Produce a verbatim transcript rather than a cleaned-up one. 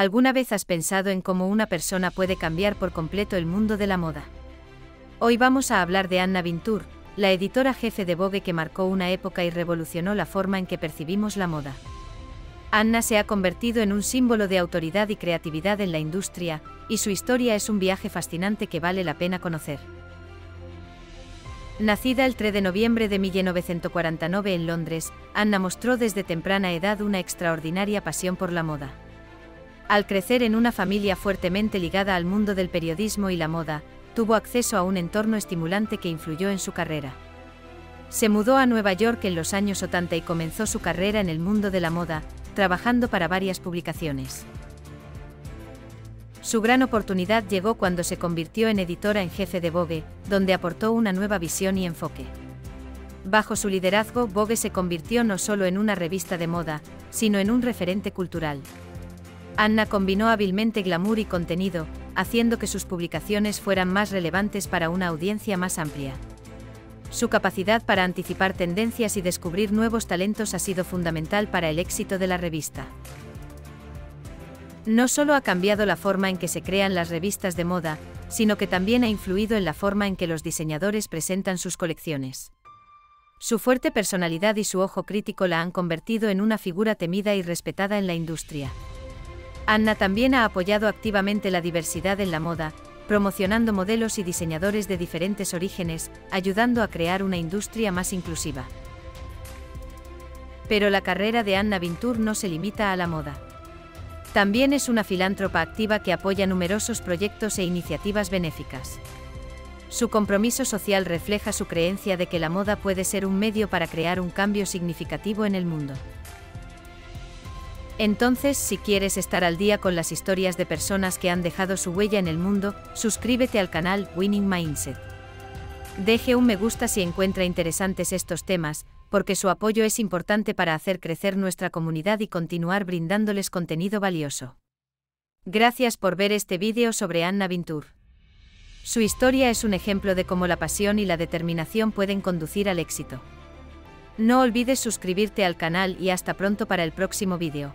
¿Alguna vez has pensado en cómo una persona puede cambiar por completo el mundo de la moda? Hoy vamos a hablar de Anna Wintour, la editora jefe de Vogue que marcó una época y revolucionó la forma en que percibimos la moda. Anna se ha convertido en un símbolo de autoridad y creatividad en la industria, y su historia es un viaje fascinante que vale la pena conocer. Nacida el tres de noviembre de mil novecientos cuarenta y nueve en Londres, Anna mostró desde temprana edad una extraordinaria pasión por la moda. Al crecer en una familia fuertemente ligada al mundo del periodismo y la moda, tuvo acceso a un entorno estimulante que influyó en su carrera. Se mudó a Nueva York en los años setenta y comenzó su carrera en el mundo de la moda, trabajando para varias publicaciones. Su gran oportunidad llegó cuando se convirtió en editora en jefe de Vogue, donde aportó una nueva visión y enfoque. Bajo su liderazgo, Vogue se convirtió no solo en una revista de moda, sino en un referente cultural. Anna combinó hábilmente glamour y contenido, haciendo que sus publicaciones fueran más relevantes para una audiencia más amplia. Su capacidad para anticipar tendencias y descubrir nuevos talentos ha sido fundamental para el éxito de la revista. No solo ha cambiado la forma en que se crean las revistas de moda, sino que también ha influido en la forma en que los diseñadores presentan sus colecciones. Su fuerte personalidad y su ojo crítico la han convertido en una figura temida y respetada en la industria. Anna también ha apoyado activamente la diversidad en la moda, promocionando modelos y diseñadores de diferentes orígenes, ayudando a crear una industria más inclusiva. Pero la carrera de Anna Wintour no se limita a la moda. También es una filántropa activa que apoya numerosos proyectos e iniciativas benéficas. Su compromiso social refleja su creencia de que la moda puede ser un medio para crear un cambio significativo en el mundo. Entonces, si quieres estar al día con las historias de personas que han dejado su huella en el mundo, suscríbete al canal Winning Mindset. Deje un me gusta si encuentra interesantes estos temas, porque su apoyo es importante para hacer crecer nuestra comunidad y continuar brindándoles contenido valioso. Gracias por ver este vídeo sobre Anna Wintour. Su historia es un ejemplo de cómo la pasión y la determinación pueden conducir al éxito. No olvides suscribirte al canal y hasta pronto para el próximo vídeo.